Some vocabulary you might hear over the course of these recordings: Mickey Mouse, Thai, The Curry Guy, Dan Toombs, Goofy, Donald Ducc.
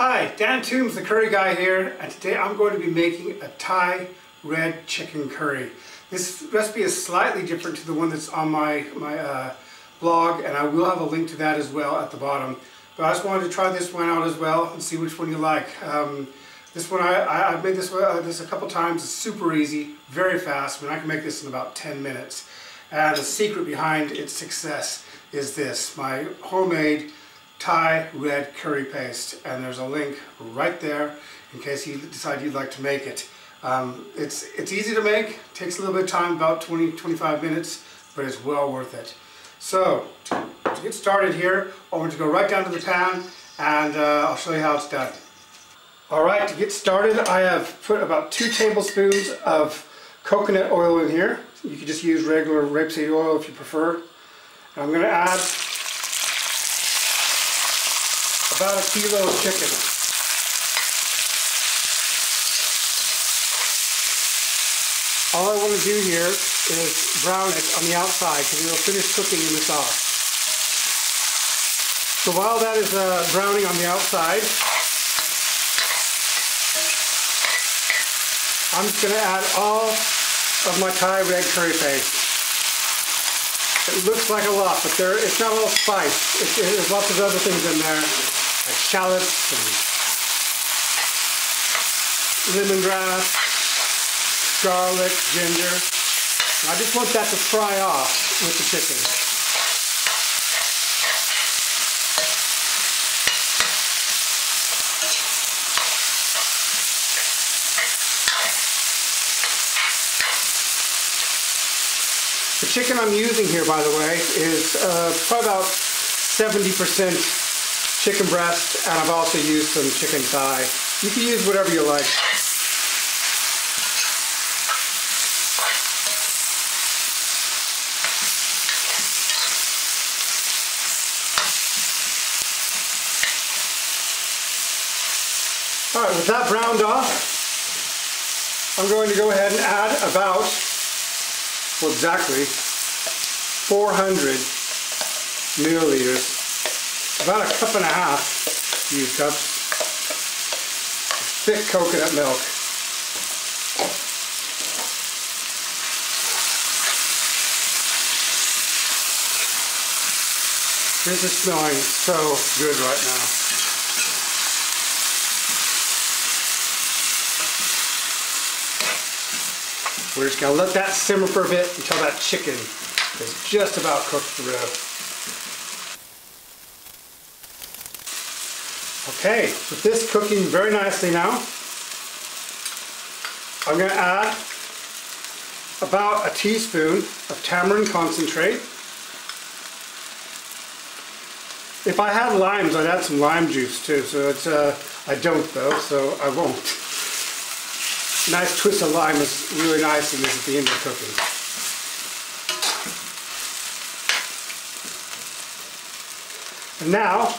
Hi, Dan Toombs, The Curry Guy here, and today I'm going to be making a Thai red chicken curry. This recipe is slightly different to the one that's on my blog, and I will have a link to that as well at the bottom. But I just wanted to try this one out as well and see which one you like. This one, I've made this a couple times. It's super easy, very fast. I mean, I can make this in about 10 minutes. And the secret behind its success is this, my homemade Thai red curry paste, and there's a link right there in case you decide you'd like to make it. It's easy to make, takes a little bit of time, about 20-25 minutes, but it's well worth it. So to get started here, I want to go right down to the pan, and I'll show you how it's done. Alright, to get started, I have put about 2 tablespoons of coconut oil in here. You can just use regular rapeseed oil if you prefer. And I'm going to add about a kilo of chicken. All I want to do here is brown it on the outside because it will finish cooking in the sauce. So while that is browning on the outside, I'm just going to add all of my Thai red curry paste. It looks like a lot, but it's not all spice. There's lots of other things in there. Like shallots and lemongrass, garlic, ginger. And I just want that to fry off with the chicken. The chicken I'm using here, by the way, is probably about 70% chicken breast, and I've also used some chicken thigh. You can use whatever you like. All right, with that browned off, I'm going to go ahead and add about, well, exactly 400 milliliters. About a cup and a half, thick coconut milk. This is smelling so good right now. We're just going to let that simmer for a bit until that chicken is just about cooked through. Okay, with this cooking very nicely now, I'm going to add about a teaspoon of tamarind concentrate. If I had limes, I'd add some lime juice too, so it's, I don't though, so I won't. A nice twist of lime is really nice in this at the end of cooking. And now,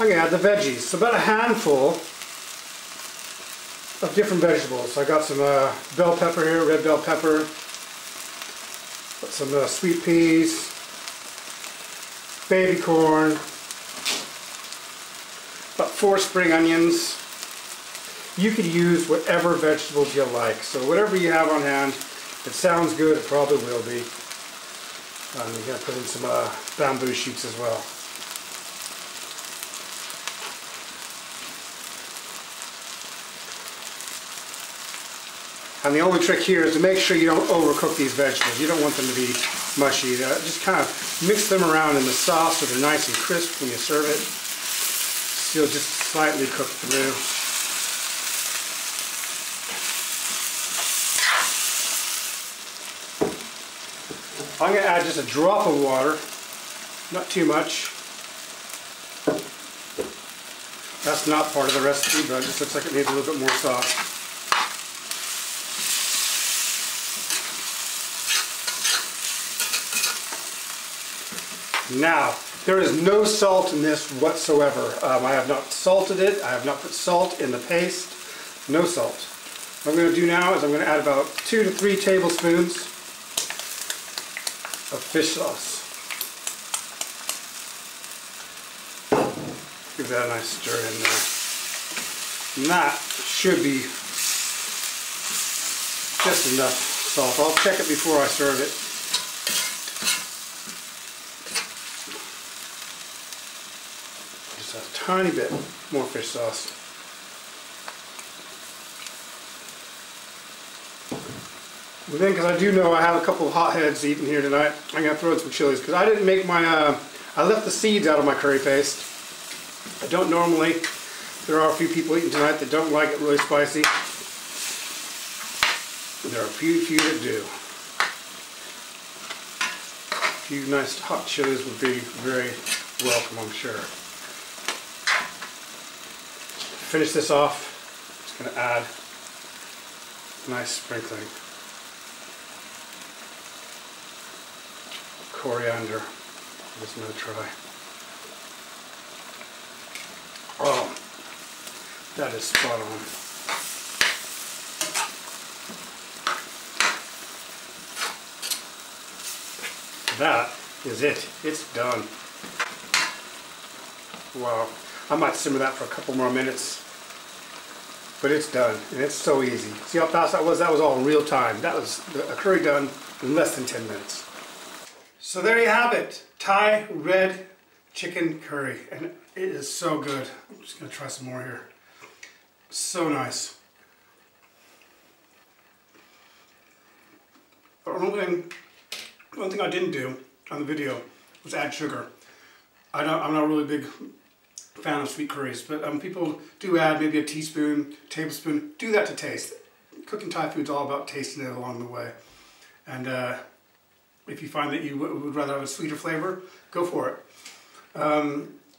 I'm going to add the veggies. So about a handful of different vegetables. So I got some bell pepper here, red bell pepper, got some sweet peas, baby corn, about 4 spring onions. You could use whatever vegetables you like. So whatever you have on hand, if it sounds good, it probably will be. I'm going to put in some bamboo shoots as well. And the only trick here is to make sure you don't overcook these vegetables. You don't want them to be mushy. Just kind of mix them around in the sauce so they're nice and crisp when you serve it. Still just slightly cook through. I'm going to add just a drop of water, not too much. That's not part of the recipe, but it just looks like it needs a little bit more sauce. Now, there is no salt in this whatsoever. I have not salted it. I have not put salt in the paste. No salt. What I'm going to do now is I'm going to add about 2 to 3 tablespoons of fish sauce. Give that a nice stir in there. And that should be just enough salt. I'll check it before I serve it. Just a tiny bit more fish sauce. And then, because I do know I have a couple of hotheads eating here tonight, I'm going to throw in some chilies, because I didn't make my, I left the seeds out of my curry paste. I don't normally. There are a few people eating tonight that don't like it really spicy. There are a few that do. A few nice hot chilies would be very welcome, I'm sure. To finish this off, just going to add a nice sprinkling of coriander. Just another try. Oh, that is spot on. That is it. It's done. Wow. I might simmer that for a couple more minutes. But it's done. And it's so easy. See how fast that was? That was all in real time. That was a curry done in less than 10 minutes. So there you have it. Thai red chicken curry. And it is so good. I'm just going to try some more here. So nice. The only thing I didn't do on the video was add sugar. I'm not really a big fan of sweet curries, but people do add maybe a teaspoon, tablespoon. Do that to taste. Cooking Thai food's all about tasting it along the way. And if you find that you would rather have a sweeter flavor, go for it.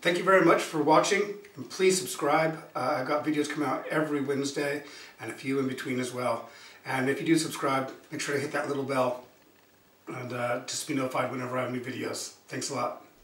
Thank you very much for watching, and please subscribe. I've got videos come out every Wednesday, and a few in between as well. And if you do subscribe, make sure to hit that little bell, and just be notified whenever I have new videos. Thanks a lot.